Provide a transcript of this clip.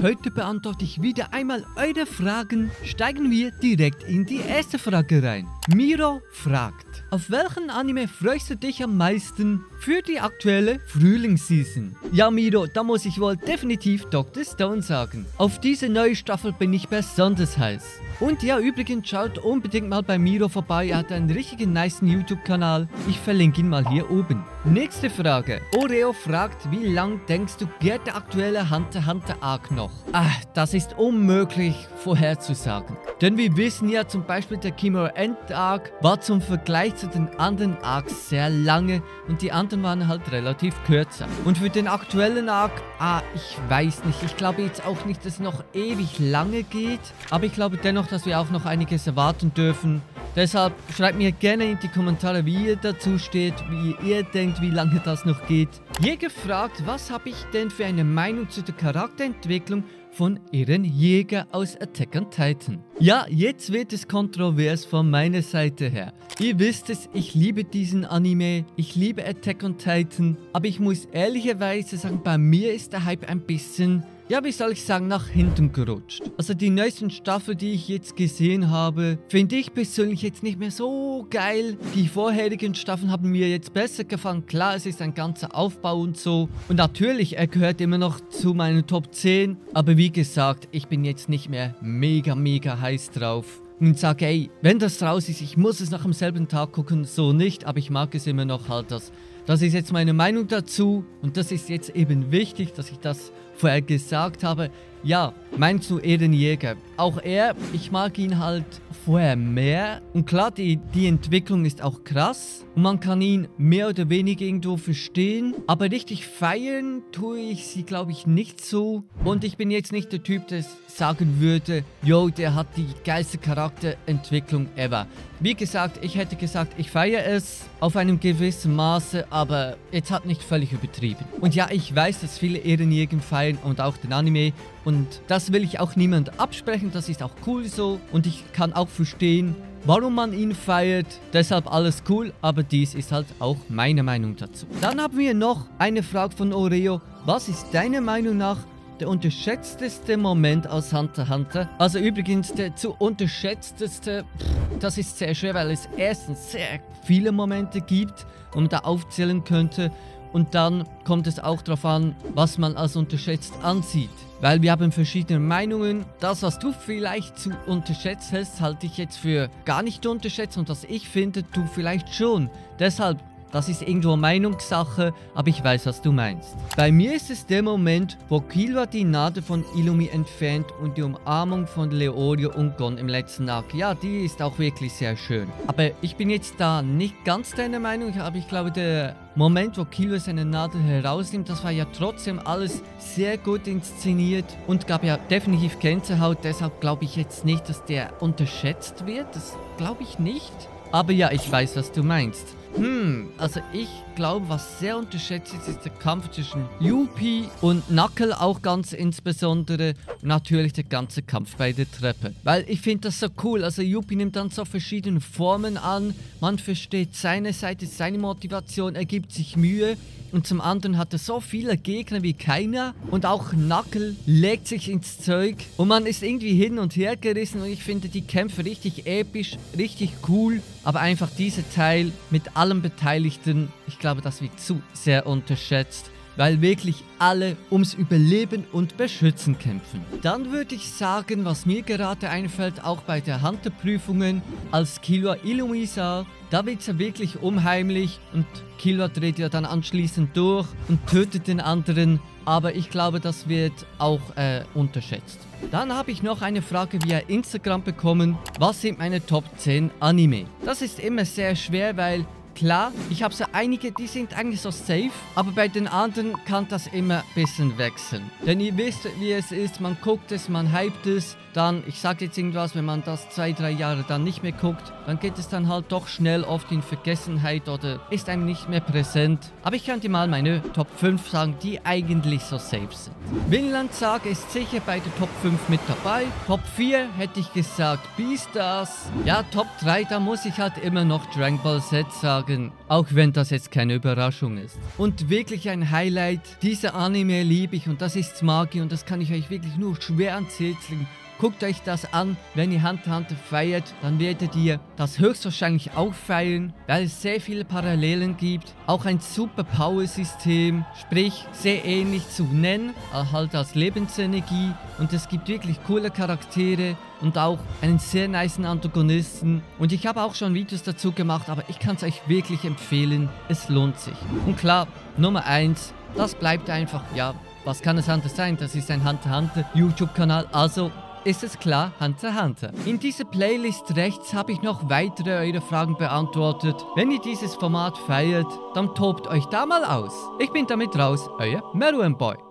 Heute beantworte ich wieder einmal eure Fragen. Steigen wir direkt in die erste Frage rein. Miro fragt: Auf welchen Anime freust du dich am meisten für die aktuelle Frühlingsseason? Ja Miro, da muss ich wohl definitiv Dr. Stone sagen. Auf diese neue Staffel bin ich besonders heiß. Und ja, übrigens schaut unbedingt mal bei Miro vorbei. Er hat einen richtigen nicen YouTube-Kanal. Ich verlinke ihn mal hier oben. Nächste Frage. Oreo fragt: Wie lang denkst du geht der aktuelle Hunter × Hunter-Arc noch? Ach, das ist unmöglich vorherzusagen. Denn wir wissen ja zum Beispiel, der Chimera-Ant-Arc war zum Vergleich zu den anderen Arcs sehr lange und die anderen waren halt relativ kürzer. Und für den aktuellen Arc, ich weiß nicht. Ich glaube jetzt auch nicht, dass es noch ewig lange geht. Aber ich glaube dennoch, dass wir auch noch einiges erwarten dürfen. Deshalb schreibt mir gerne in die Kommentare, wie ihr dazu steht, wie ihr denkt, wie lange das noch geht. Jäger fragt: Was habe ich denn für eine Meinung zu der Charakterentwicklung von Ehrenjäger aus Attack on Titan? Ja, jetzt wird es kontrovers von meiner Seite her. Ihr wisst es, ich liebe diesen Anime, ich liebe Attack on Titan, aber ich muss ehrlicherweise sagen, bei mir ist der Hype ein bisschen, ja, wie soll ich sagen, nach hinten gerutscht. Also die neuesten Staffeln, die ich jetzt gesehen habe, finde ich persönlich jetzt nicht mehr so geil. Die vorherigen Staffeln haben mir jetzt besser gefallen. Klar, es ist ein ganzer Aufbau und so. Und natürlich, er gehört immer noch zu meinen Top 10. Aber wie gesagt, ich bin jetzt nicht mehr mega heiß drauf. Und sage, ey, wenn das raus ist, ich muss es nach demselben Tag gucken. So nicht, aber ich mag es immer noch halt. Das ist jetzt meine Meinung dazu. Und das ist jetzt eben wichtig, dass ich das vorher gesagt habe. Ja, meinst du Ehrenjäger? Auch er, ich mag ihn halt vorher mehr. Und klar, die Entwicklung ist auch krass. Und man kann ihn mehr oder weniger irgendwo verstehen. Aber richtig feiern tue ich sie, glaube ich, nicht so. Und ich bin jetzt nicht der Typ, der sagen würde, yo, der hat die geilste Charakterentwicklung ever. Wie gesagt, ich hätte gesagt, ich feiere es auf einem gewissen Maße, aber jetzt hat nicht völlig übertrieben. Und ja, ich weiß, dass viele Ehrenjäger feiern und auch den Anime. Und das will ich auch niemand absprechen, das ist auch cool so. Und ich kann auch verstehen, warum man ihn feiert. Deshalb alles cool, aber dies ist halt auch meine Meinung dazu. Dann haben wir noch eine Frage von Oreo. Was ist deiner Meinung nach der unterschätzteste Moment aus Hunter × Hunter? Also übrigens, der zu unterschätzteste, das ist sehr schwer, weil es erstens sehr viele Momente gibt und man da aufzählen könnte. Und dann kommt es auch darauf an, was man als unterschätzt ansieht. Weil wir haben verschiedene Meinungen. Das, was du vielleicht zu unterschätzt hast, halte ich jetzt für gar nicht unterschätzt. Und was ich finde, du vielleicht schon. Deshalb, das ist irgendwo Meinungssache, aber ich weiß, was du meinst. Bei mir ist es der Moment, wo Kilua die Nadel von Illumi entfernt und die Umarmung von Leorio und Gon im letzten Arc. Ja, die ist auch wirklich sehr schön. Aber ich bin jetzt da nicht ganz deiner Meinung, aber ich glaube, der Moment, wo Kilua seine Nadel herausnimmt, das war ja trotzdem alles sehr gut inszeniert und gab ja definitiv Gänsehaut. Deshalb glaube ich jetzt nicht, dass der unterschätzt wird. Das glaube ich nicht. Aber ja, ich weiß, was du meinst. Also ich glaube, was sehr unterschätzt ist der Kampf zwischen Yuppie und Knuckle, auch ganz insbesondere. Und natürlich der ganze Kampf bei der Treppe. Weil ich finde das so cool. Also Yuppie nimmt dann so verschiedene Formen an. Man versteht seine Seite, seine Motivation, er gibt sich Mühe. Und zum anderen hat er so viele Gegner wie keiner. Und auch Knuckle legt sich ins Zeug. Und man ist irgendwie hin und her gerissen. Und ich finde die Kämpfe richtig episch, richtig cool. Aber einfach dieser Teil mit allen Beteiligten, ich glaube, das wird zu sehr unterschätzt. Weil wirklich alle ums Überleben und Beschützen kämpfen. Dann würde ich sagen, was mir gerade einfällt, auch bei der Hunter-Prüfungen, als Kilua Illumi sah, da wird es ja wirklich unheimlich und Kilua dreht ja dann anschließend durch und tötet den anderen. Aber ich glaube, das wird auch unterschätzt. Dann habe ich noch eine Frage via Instagram bekommen. Was sind meine Top 10 Anime? Das ist immer sehr schwer, weil klar, ich habe so einige, die sind eigentlich so safe, aber bei den anderen kann das immer ein bisschen wechseln. Denn ihr wisst, wie es ist, man guckt es, man hypt es, dann, ich sage jetzt irgendwas, wenn man das 2-3 Jahre dann nicht mehr guckt, dann geht es dann halt doch schnell oft in Vergessenheit oder ist einem nicht mehr präsent. Aber ich könnte mal meine Top 5 sagen, die eigentlich so safe sind. Vinland Saga ist sicher bei der Top 5 mit dabei. Top 4 hätte ich gesagt Beastars. Ja, Top 3, da muss ich halt immer noch Dragonball Z sagen. sagen, auch wenn das jetzt keine Überraschung ist. Und wirklich ein Highlight, dieser Anime liebe ich und das ist Magi und das kann ich euch wirklich nur schwer ans Herz legen. Guckt euch das an, wenn ihr Hunter x Hunter feiert, dann werdet ihr das höchstwahrscheinlich auch feiern, weil es sehr viele Parallelen gibt. Auch ein super Power-System, sprich sehr ähnlich zu Nen, halt als Lebensenergie. Und es gibt wirklich coole Charaktere und auch einen sehr niceen Antagonisten. Und ich habe auch schon Videos dazu gemacht, aber ich kann es euch wirklich empfehlen, es lohnt sich. Und klar, Nummer 1, das bleibt einfach, ja, was kann es anders sein? Das ist ein Hunter x Hunter YouTube-Kanal, also ist es klar, Hunter x Hunter. In dieser Playlist rechts habe ich noch weitere eure Fragen beantwortet. Wenn ihr dieses Format feiert, dann tobt euch da mal aus. Ich bin damit raus, euer Meruem Boy.